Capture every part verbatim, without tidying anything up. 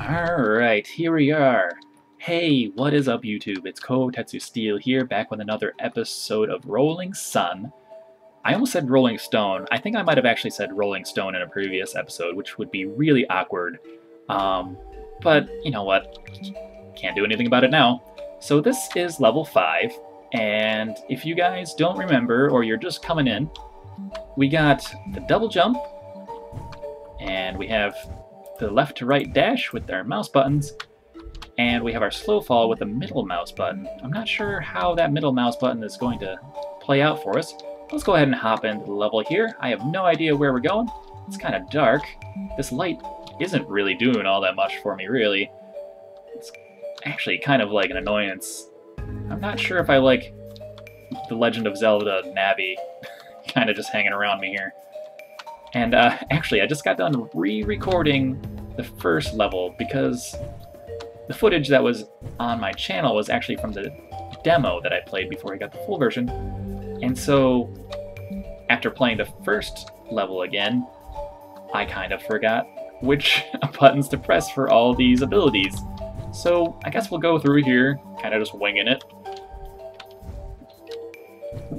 Alright, here we are. Hey, what is up YouTube? It's Koutetsu Steel here, back with another episode of Rolling Sun. I almost said Rolling Stone. I think I might have actually said Rolling Stone in a previous episode, which would be really awkward. Um, but, you know what? Can't do anything about it now. So this is level five, and if you guys don't remember, or you're just coming in, we got the double jump, and we have the left to right dash with our mouse buttons, and we have our slow fall with the middle mouse button. I'm not sure how that middle mouse button is going to play out for us. Let's go ahead and hop into the level here. I have no idea where we're going. It's kind of dark. This light isn't really doing all that much for me, really. It's actually kind of like an annoyance. I'm not sure if I like the Legend of Zelda Navi kind of just hanging around me here. And uh, actually, I just got done re-recording the first level because the footage that was on my channel was actually from the demo that I played before I got the full version. And so, after playing the first level again, I kind of forgot which buttons to press for all these abilities. So, I guess we'll go through here, kind of just winging it.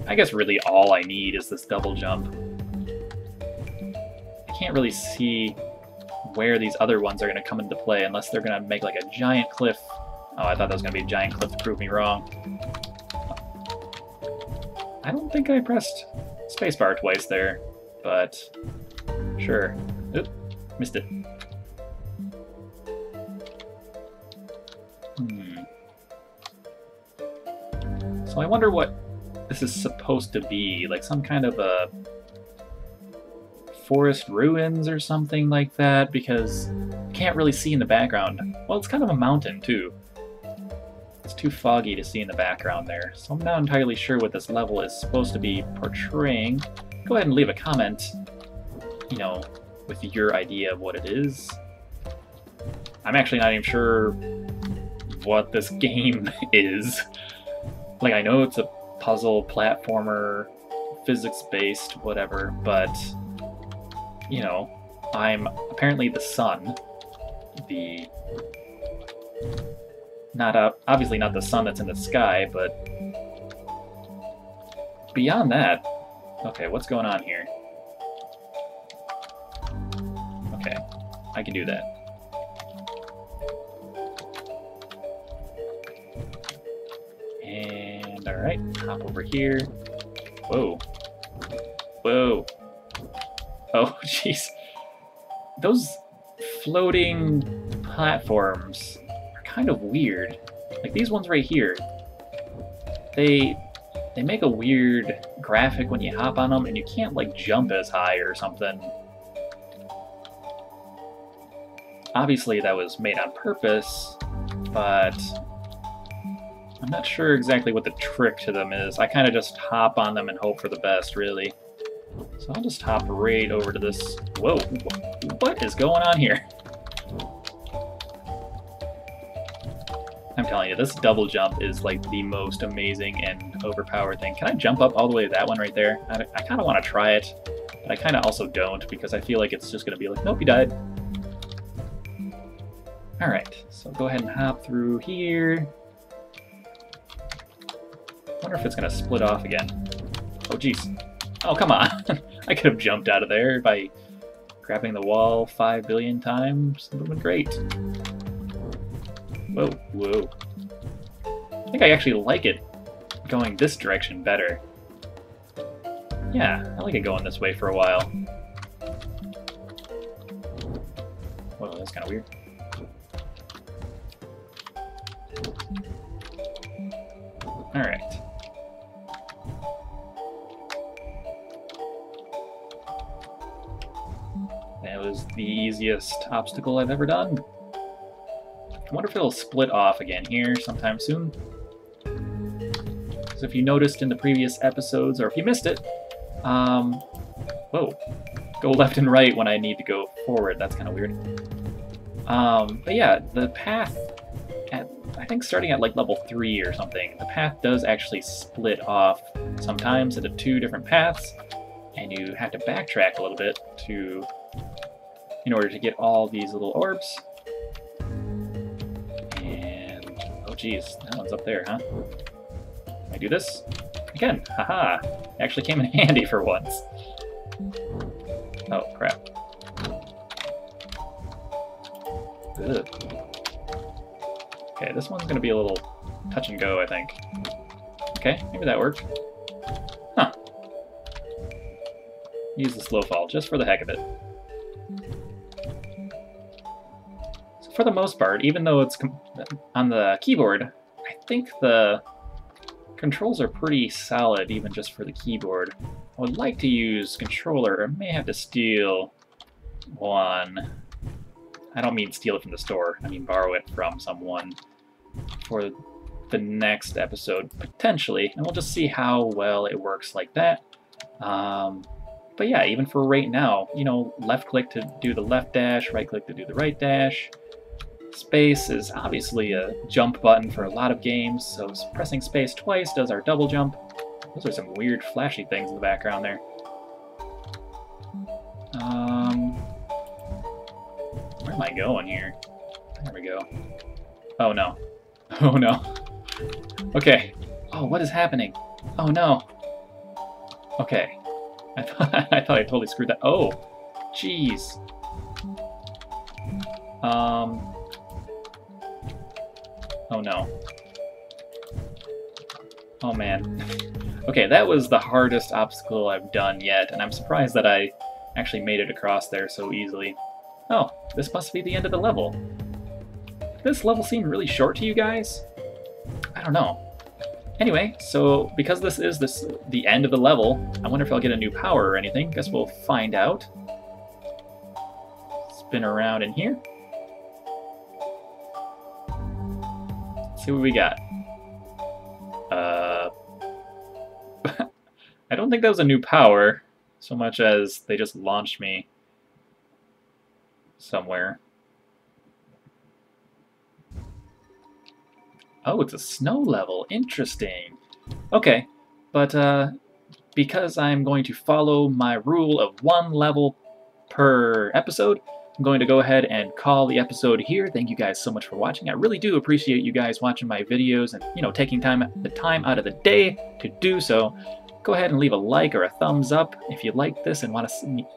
I guess really all I need is this double jump. I can't really see where these other ones are going to come into play unless they're going to make like a giant cliff. Oh, I thought that was going to be a giant cliff to prove me wrong. I don't think I pressed spacebar twice there, but sure. Oop, missed it. Hmm. So I wonder what this is supposed to be, like some kind of a forest ruins or something like that, because I can't really see in the background. Well, it's kind of a mountain too. It's too foggy to see in the background there, so I'm not entirely sure what this level is supposed to be portraying. Go ahead and leave a comment, you know, with your idea of what it is. I'm actually not even sure what this game is. Like, I know it's a puzzle, platformer, physics-based, whatever, but you know, I'm apparently the sun, the, not a, obviously not the sun that's in the sky, but beyond that, okay, what's going on here? Okay, I can do that. And, alright, hop over here. Whoa. Whoa. Oh, jeez. Those floating platforms are kind of weird. Like these ones right here. They they make a weird graphic when you hop on them, and you can't like jump as high or something. Obviously that was made on purpose, but I'm not sure exactly what the trick to them is. I kind of just hop on them and hope for the best, really. So I'll just hop right over to this. Whoa, what is going on here? I'm telling you, this double jump is like the most amazing and overpowered thing. Can I jump up all the way to that one right there? I, I kind of want to try it, but I kind of also don't because I feel like it's just going to be like, nope, you died. Alright, so go ahead and hop through here. I wonder if it's going to split off again. Oh, geez. Oh, come on. I could have jumped out of there by grabbing the wall five billion times. It would have been great. Whoa, whoa. I think I actually like it going this direction better. Yeah, I like it going this way for a while. Whoa, that's kind of weird. Alright. The easiest obstacle I've ever done. I wonder if it'll split off again here sometime soon. So if you noticed in the previous episodes, or if you missed it, um, whoa, go left and right when I need to go forward. That's kind of weird. Um, but yeah, the path, at, I think starting at like level three or something, the path does actually split off sometimes into two different paths, and you have to backtrack a little bit to in order to get all these little orbs. geez, that one's up there, huh? Can I do this? I can! Haha! It actually came in handy for once. Oh, crap. Good. Okay, this one's gonna be a little touch and go, I think. Okay, maybe that worked. Huh. Use the slow fall, just for the heck of it. So for the most part, even though it's com on the keyboard, I think the controls are pretty solid, even just for the keyboard. I would like to use controller, or may have to steal one. I don't mean steal it from the store, I mean borrow it from someone for the next episode, potentially, and we'll just see how well it works like that. Um, but yeah, even for right now, you know, left click to do the left dash, right click to do the right dash. Space is obviously a jump button for a lot of games, so pressing space twice does our double jump. Those are some weird flashy things in the background there. Um... Where am I going here? There we go. Oh no. Oh no. Okay. Oh, what is happening? Oh no. Okay. I thought I thought I totally screwed that. Oh, jeez. Um. Oh no. Oh man. Okay, that was the hardest obstacle I've done yet, and I'm surprised that I actually made it across there so easily. Oh, this must be the end of the level. Did this level seem really short to you guys? I don't know. Anyway, so because this is this the end of the level, I wonder if I'll get a new power or anything. Guess we'll find out. Spin around in here. Let's see what we got. Uh, I don't think that was a new power, so much as they just launched me somewhere. Oh, it's a snow level. Interesting. Okay, but uh, because I'm going to follow my rule of one level per episode, I'm going to go ahead and call the episode here. Thank you guys so much for watching. I really do appreciate you guys watching my videos and, you know, taking time the time out of the day to do so. Go ahead and leave a like or a thumbs up if you like this and want to see me.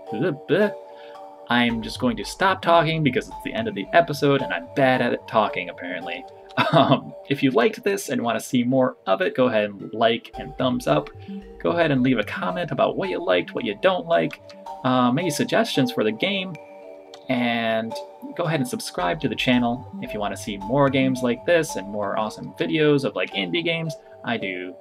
I'm just going to stop talking because it's the end of the episode and I'm bad at it talking, apparently. Um, if you liked this and want to see more of it, go ahead and like and thumbs up. Go ahead and leave a comment about what you liked, what you don't like, um, any suggestions for the game, and go ahead and subscribe to the channel if you want to see more games like this and more awesome videos of like indie games. I do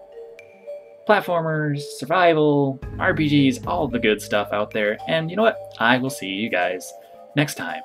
platformers, survival, R P Gs, all the good stuff out there. And you know what? I will see you guys next time.